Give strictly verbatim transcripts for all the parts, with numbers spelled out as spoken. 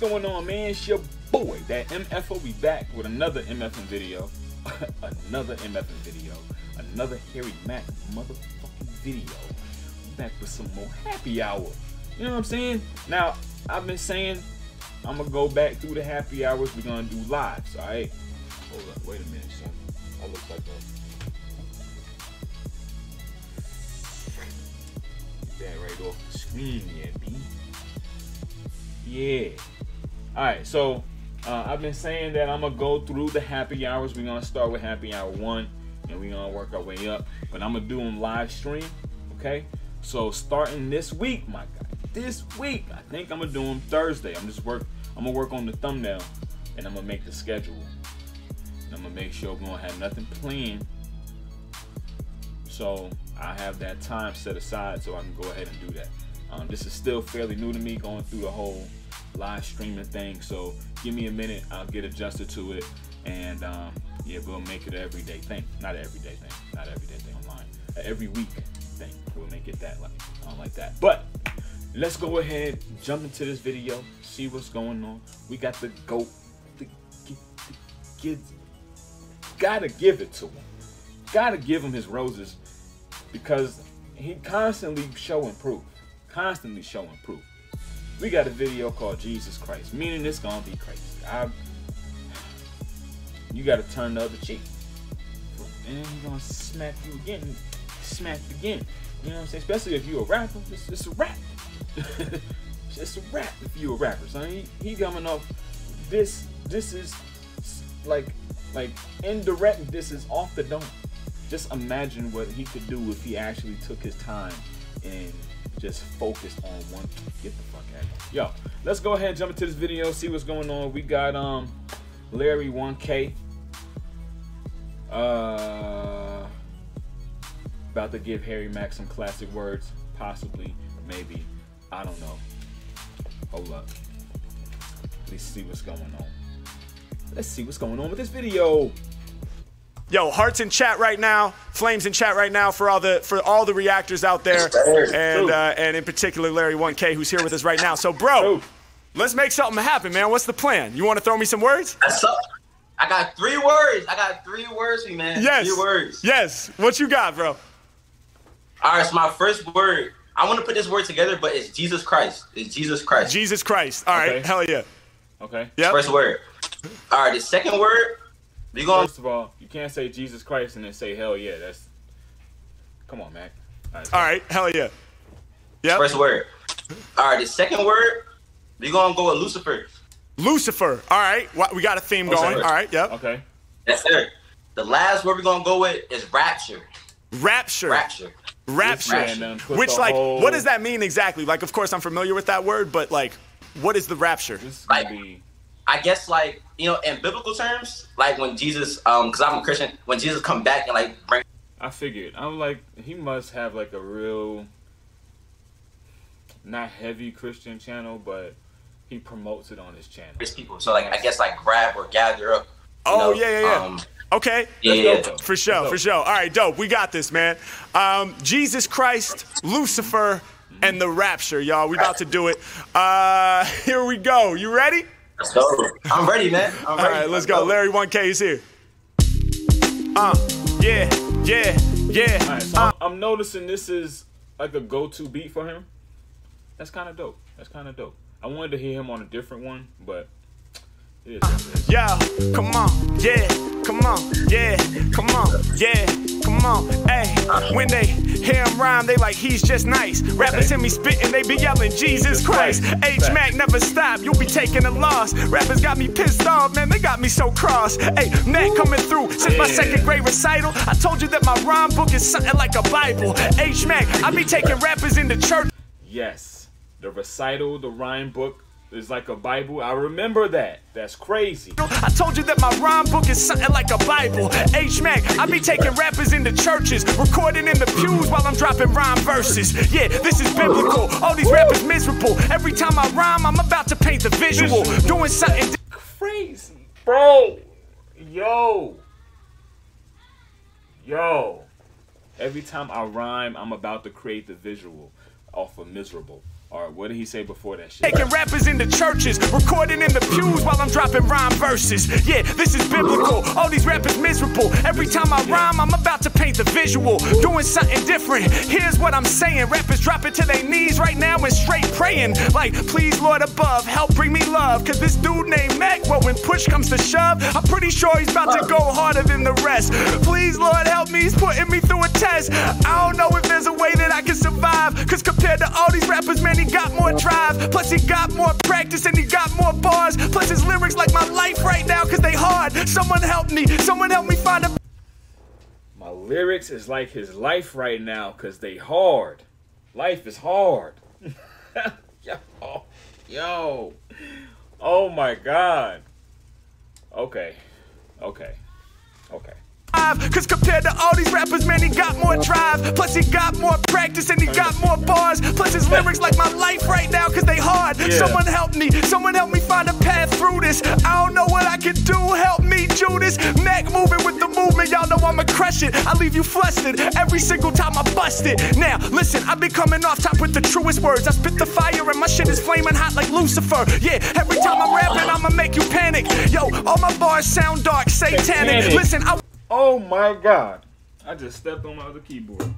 What's going on, man? It's your boy, that M F O. We back with another M F M video. Another M F M video. Another Harry Mack motherfucking video. Back with some more happy hour. You know what I'm saying? Now, I've been saying I'm going to go back through the happy hours. We're going to do lives, all right? Hold up. Wait a minute, son. I look like that. Get that right off the screen, yeah, B. Yeah. Alright, so uh, I've been saying that I'm going to go through the happy hours. We're going to start with happy hour one, and we're going to work our way up. But I'm going to do them live stream, okay? So starting this week, my guy, this week, I think I'm going to do them Thursday. I'm just work. I'm going to work on the thumbnail, and I'm going to make the schedule. And I'm going to make sure we don't have nothing planned. So I have that time set aside so I can go ahead and do that. Um, this is still fairly new to me, going through the whole live streaming thing, so give me a minute. I'll get adjusted to it, and um, yeah, we'll make it an everyday thing. Not an everyday thing, not an everyday thing online. An every week thing. We'll make it that like, um, like that. But let's go ahead, jump into this video, see what's going on. We got the goat, the kids. Gotta give it to him. Gotta give him his roses because he constantly showing proof. Constantly showing proof. We got a video called Jesus Christ, meaning it's gonna be crazy. I, you gotta turn the other cheek, and he's gonna smack you again, smack again. You know what I'm saying? Especially if you a rapper, it's, it's a rap. It's just a rap if you a rapper. So he, he coming off this. This is like like indirect. This is off the dome. Just imagine what he could do if he actually took his time and just focused on one. Get the fuck out of here. Yo, let's go ahead and jump into this video, see what's going on. We got um Larry one K. Uh about to give Harry Mack some classic words. Possibly, maybe. I don't know. Hold up. Let's see what's going on. Let's see what's going on with this video. Yo, hearts in chat right now, flames in chat right now for all the for all the reactors out there, and uh, and in particular Larry one K, who's here with us right now. So, bro, Ooh. let's make something happen, man. What's the plan? You want to throw me some words? That's up. I got three words. I got three words, for you, man. Yes. Three words. Yes. What you got, bro? All right. So my first word, I want to put this word together, but it's Jesus Christ. It's Jesus Christ. Jesus Christ. All right. Okay. Hell yeah. Okay. Yeah. First word. All right. The second word. First of all, you can't say Jesus Christ and then say hell yeah. That's come on, Mac. All right, all right hell yeah. Yeah. First word. All right, the second word. We gonna go with Lucifer. Lucifer. All right, we got a theme okay. going. All right, yep. Okay. Yes, sir. The last word we're gonna go with is rapture. Rapture. Rapture. Rapture. rapture. Which, like, whole... what does that mean exactly? Like, of course, I'm familiar with that word, but like, what is the rapture? This is gonna like, be... I guess, like, you know, in biblical terms, like when Jesus, um, because I'm a Christian, when Jesus come back and like bring. I figured I'm like he must have like a real, not heavy Christian channel, but he promotes it on his channel. His people, so like I guess like grab or gather up. Oh know, yeah, yeah, yeah. Um, okay. Yeah, yeah. For sure, for sure. All right, dope. We got this, man. Um, Jesus Christ, Lucifer, mm-hmm. and the rapture, y'all. We about to do it. Uh, here we go. You ready? Let's go. I'm ready, man. I'm ready. All right, let's go. Larry one K is here. Uh, yeah, yeah, yeah. All right, so uh, I'm, I'm noticing this is like a go-to beat for him. That's kind of dope. That's kind of dope. I wanted to hear him on a different one, but it is. Uh, yo, come on, yeah, come on, yeah, come on, yeah. Come on, ayy, when they hear him rhyme, they like, he's just nice. Rappers hear me spittin', they be yelling, Jesus Christ. H-Mac never stop, you'll be taking a loss. Rappers got me pissed off, man, they got me so cross. Ayy, Mac coming through since my second grade recital. I told you that my rhyme book is something like a Bible. H-Mac, I be taking rappers into church. Yes, the recital, the rhyme book. It's like a Bible. I remember that. That's crazy. I told you that my rhyme book is something like a Bible. H-Mac, I be taking rappers into churches, recording in the pews while I'm dropping rhyme verses. Yeah, this is biblical. All these rappers miserable. Every time I rhyme, I'm about to paint the visual. Doing something crazy. Bro. Yo. Yo. Every time I rhyme, I'm about to create the visual off of miserable. Alright, what did he say before that shit? Taking rappers in the churches, recording in the pews while I'm dropping rhyme verses. Yeah, this is biblical. All these rappers miserable. Every time I rhyme, I'm about to paint the visual. Doing something different. Here's what I'm saying. Rappers dropping to their knees right now and straight praying. Like, please, Lord above, help bring me love. Cause this dude named Mac, well, when push comes to shove, I'm pretty sure he's about to go harder than the rest. Please, Lord, help me. He's putting me through a test. I don't know if there's a way that I can survive. Cause compared to all these rappers, man, he got more drive, plus he got more practice and he got more bars, plus his lyrics like my life right now cause they hard. Someone help me, someone help me find a... My lyrics is like his life right now cause they hard. Life is hard. Yo, yo, oh my god. Okay, okay, okay. Cause compared to all these rappers, man, he got more drive, plus he got more practice and he got more bars, plus his lyrics like my life right now cause they hard. Yeah. Someone help me, someone help me find a path through this. I don't know what I can do, help me, Judas. Mac moving with the movement, y'all know I'ma crush it. I leave you flustered every single time I bust it. Now listen, I've been coming off top with the truest words. I spit the fire and my shit is flaming hot like Lucifer. Yeah, every time I'm rapping, I'ma make you panic. Yo, all my bars sound dark, satanic. Listen, I... Oh my god, I just stepped on my other keyboard.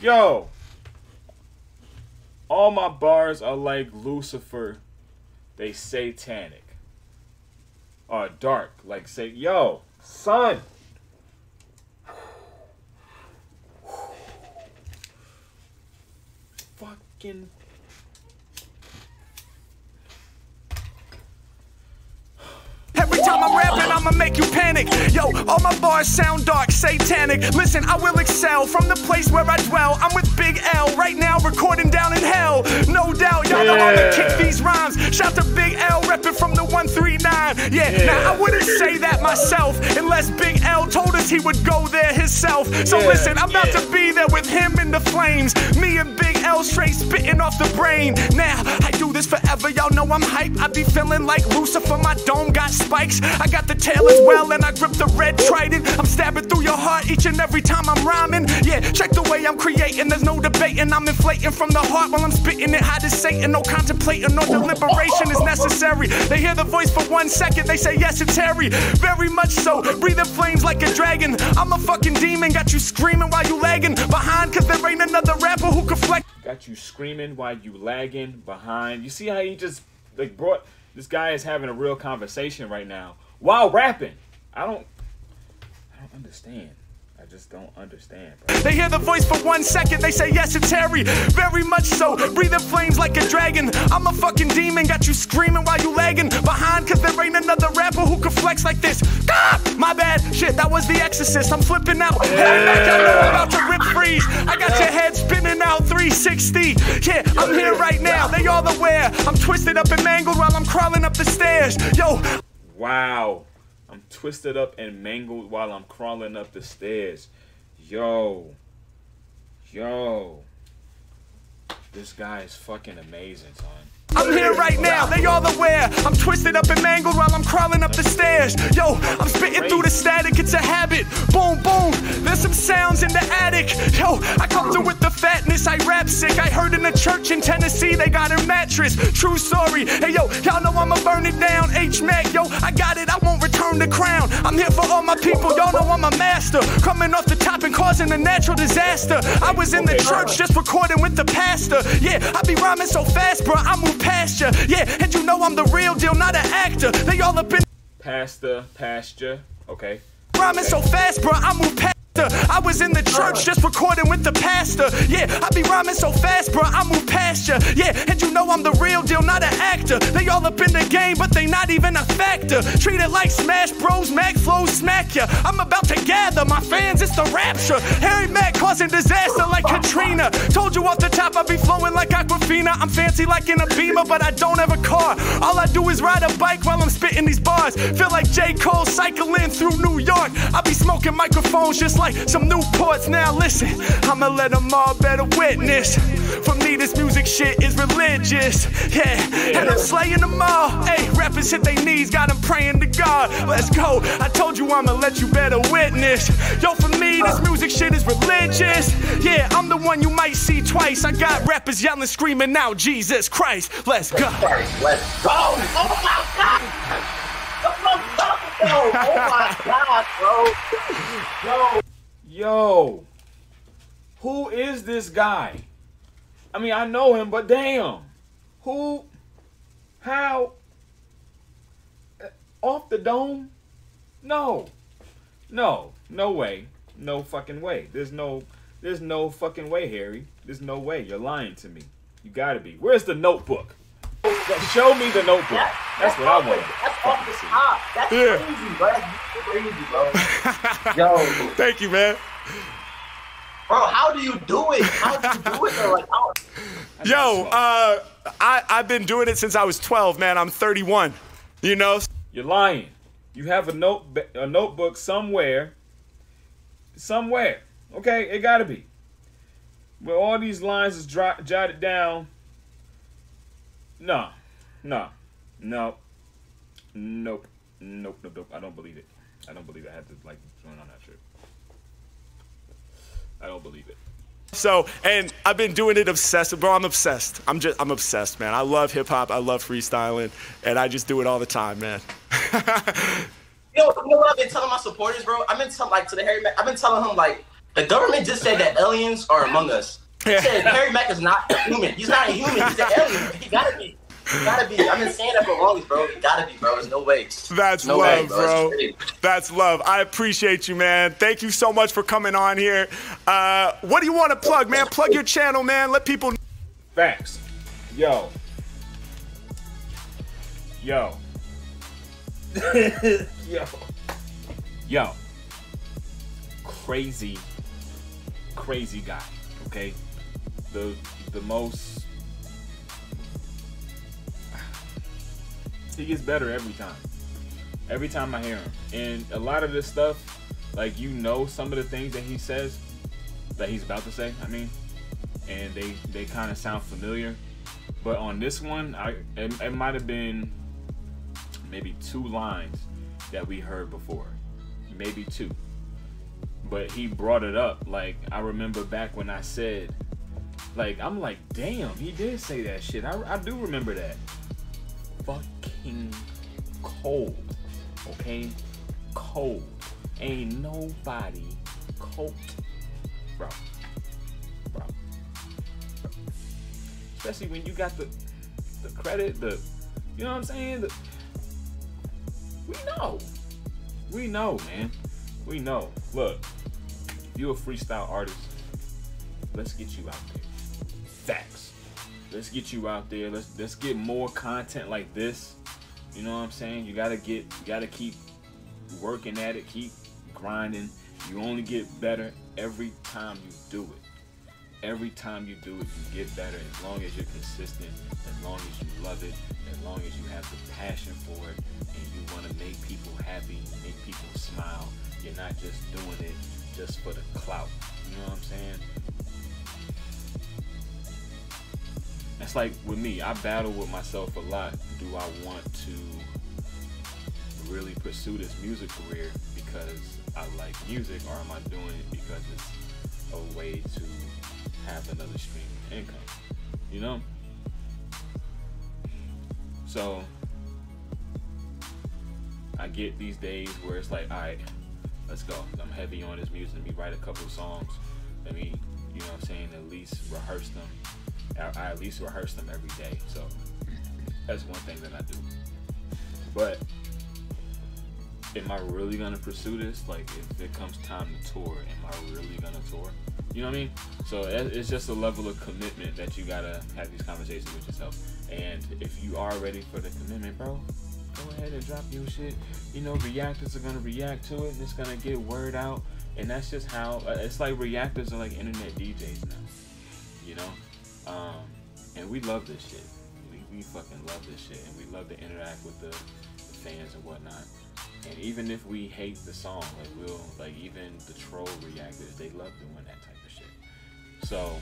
Yo, all my bars are like Lucifer, they satanic. Are dark, like say, yo, son. Fucking. I'ma make you panic. Yo, all my bars sound dark, satanic. Listen, I will excel from the place where I dwell. I'm with Big L right now, recording down in hell. No doubt, y'all yeah. know I'ma kick these rhymes. Shout to Big L, reppin' from the one three nine. Yeah, yeah, now I wouldn't say that myself unless Big L told us he would go there himself. So yeah. listen, I'm about yeah. to be there with him in the flames. Me and Big L straight spitting off the brain. Now, I do this forever, y'all know I'm hype. I be feeling like Lucifer, my dome got spikes. I got the tail as well and I grip the red trident. I'm stabbing through your heart each and every time I'm rhyming. Yeah, check the way I'm creating, there's no debating. I'm inflating from the heart while I'm spitting it hot as Satan. No contemplating, no deliberation is necessary. They hear the voice for one second, they say yes it's Harry. Very much so, breathing flames like a dragon. I'm a fucking demon, got you screaming while you lagging behind. Cause there ain't another rapper who can flex. Got you screaming while you lagging behind. You see how he just like brought, this guy is having a real conversation right now. While rapping, I don't, I don't understand. I just don't understand, bro. They hear the voice for one second, they say yes it's Harry. Very much so, breathing flames like a dragon. I'm a fucking demon, got you screaming while you lagging behind. Cause there ain't another rapper who can flex like this. God, my bad, shit, that was The Exorcist. I'm flipping out, yeah. Harry Mack, I know I'm about to rip freeze. I got yeah. your head spinning out three sixty. Yeah, I'm here right now, they all aware. I'm twisted up and mangled while I'm crawling up the stairs. Yo. Wow, I'm twisted up and mangled while I'm crawling up the stairs. Yo, yo, this guy is fucking amazing, son. I'm here right now, they all aware. I'm twisted up and mangled while I'm crawling up the stairs. Yo, I'm spitting through the static, it's a habit. Boom, boom, there's some sounds in the attic. Yo, I come through with the fatness, I rap sick. I heard in a church in Tennessee, they got a mattress. True story, hey yo, y'all know I'ma burn it down. H Mac, yo, I got it, I won't return the crown. I'm here for all my people, y'all know I'm a master. Coming off the top and causing a natural disaster. I was in the church just recording with the pastor. Yeah, I be rhyming so fast, bro, I move pasture, yeah, and you know I'm the real deal, not an actor. They all up in pastor, pasture, okay. Rhyming okay. so fast, bro, I move past. I was in the church just recording with the pastor. Yeah, I be rhyming so fast, bro, I move past ya. Yeah, and you know I'm the real deal, not an actor. They all up in the game, but they not even a factor. Treat it like Smash Bros, Mac flows, smack ya. I'm about to gather my fans, it's the rapture. Harry Mack causing disaster like Katrina. Told you off the top I be flowing like Aquafina. I'm fancy like in a Beamer, but I don't have a car. All I do is ride a bike while I'm spitting these bars. Feel like J. Cole cycling through New York. I be smoking microphones just like some Newports. Now listen, I'ma let them all better witness. For me, this music shit is religious. Yeah, yeah. And I'm slaying them all. Hey, rappers hit their knees, got them praying to God. Let's go. I told you I'ma let you bear the witness. Yo, for me, this music shit is religious. Yeah, I'm the one you might see twice. I got rappers yelling, screaming out, Jesus Christ. Let's go. Let's go. Oh my God. Oh my God, bro. Yo. Yo. Who is this guy? I mean, I know him, but damn. Who? How? Off the dome? No. No. No way. No fucking way. There's no there's no fucking way, Harry. There's no way. You're lying to me. You gotta be. Where's the notebook? Show me the notebook. That's, that's, that's what I want. That's off the top. That's yeah. crazy, bro. That's crazy, bro. Yo. Thank you, man. Bro, how do you do it? How do you do it? Though? Like, how? Yo, uh, I, I've been doing it since I was twelve, man. I'm thirty-one, you know? You're lying. You have a, note, a notebook somewhere. Somewhere. Okay, it gotta be. Where all these lines is dry, jotted down. No, no, no, nope, nope, nope, nope. I don't believe it. I don't believe I had to, like, join on that trip. I don't believe it. So, and I've been doing it obsessed, bro. I'm obsessed. I'm just, I'm obsessed, man. I love hip hop. I love freestyling, and I just do it all the time, man. you, know, you know what I've been telling my supporters, bro? I've been telling, like, to the Harry Mack. I've been telling him, like, the government just said that aliens are among us. He said Harry Mack is not a human. He's not a human. He's an alien. He gotta be. You gotta be. I've been saying that for long, bro. You gotta be, bro. There's no way. That's no love, way, bro. bro. That's love. I appreciate you, man. Thank you so much for coming on here. Uh, what do you want to plug, man? Plug your channel, man. Let people know. Facts. Yo. Yo. Yo. Yo. Crazy, crazy guy, okay? The, the most... He gets better every time. Every time I hear him. And a lot of this stuff, like, you know some of the things that he says, that he's about to say, I mean, and they, they kind of sound familiar. But on this one, I it, it might have been maybe two lines that we heard before. Maybe two. But he brought it up. Like, I remember back when I said, like, I'm like, damn, he did say that shit. I, I do remember that. Fucking cold, okay? Cold. Ain't nobody cold. Bro. Bro. Bro. Especially when you got the the credit, the, you know what I'm saying? The, we know. We know, man. We know. Look, you a freestyle artist. Let's get you out there. Facts. Let's get you out there. Let's let's get more content like this. You know what I'm saying? You gotta get, you gotta keep working at it, keep grinding. You only get better every time you do it. Every time you do it, you get better. As long as you're consistent, as long as you love it, as long as you have the passion for it, and you wanna make people happy, make people smile. You're not just doing it just for the clout. You know what I'm saying? It's like with me, I battle with myself a lot. Do I want to really pursue this music career because I like music, or am I doing it because it's a way to have another stream of income, you know? So I get these days where it's like, all right, let's go. I'm heavy on this music. Let me write a couple of songs. Let me, you know what I'm saying, at least rehearse them. I at least rehearse them every day, so that's one thing that I do. But am I really gonna pursue this? Like, if it comes time to tour, am I really gonna tour? You know what I mean? So it's just a level of commitment that you gotta have these conversations with yourself. And if you are ready for the commitment, bro, go ahead and drop your shit. You know, reactors are gonna react to it, and it's gonna get word out. And that's just how it's like. Reactors are like internet D Js now, you know. Um, and we love this shit. We, we fucking love this shit, and we love to interact with the, the fans and whatnot. And even if we hate the song, like we'll, like even the troll reactors, they love doing that type of shit. So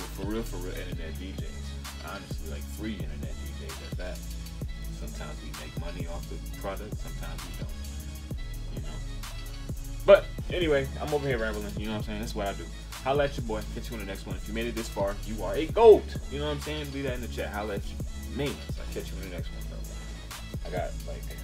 for real, for real internet D Js. Honestly, like free internet D Js at that. Sometimes we make money off the product, sometimes we don't. You know. But anyway, I'm over here rambling. You know what I'm saying? That's what I do. Holla at your boy. Catch you on the next one. If you made it this far, you are a GOAT. You know what I'm saying? Leave that in the chat. Holla at you. Man, I'll catch you on the next one, bro. I got like